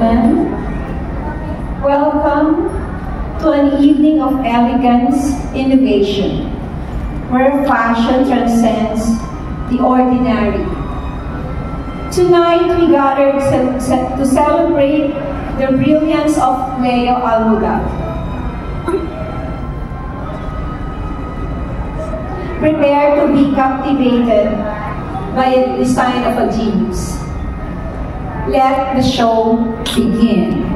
gentlemen, welcome to an evening of elegance, innovation, where fashion transcends the ordinary. Tonight, we gathered to celebrate the brilliance of Leo Almodal. Prepare to be captivated by the sign of a genius. Let the show begin.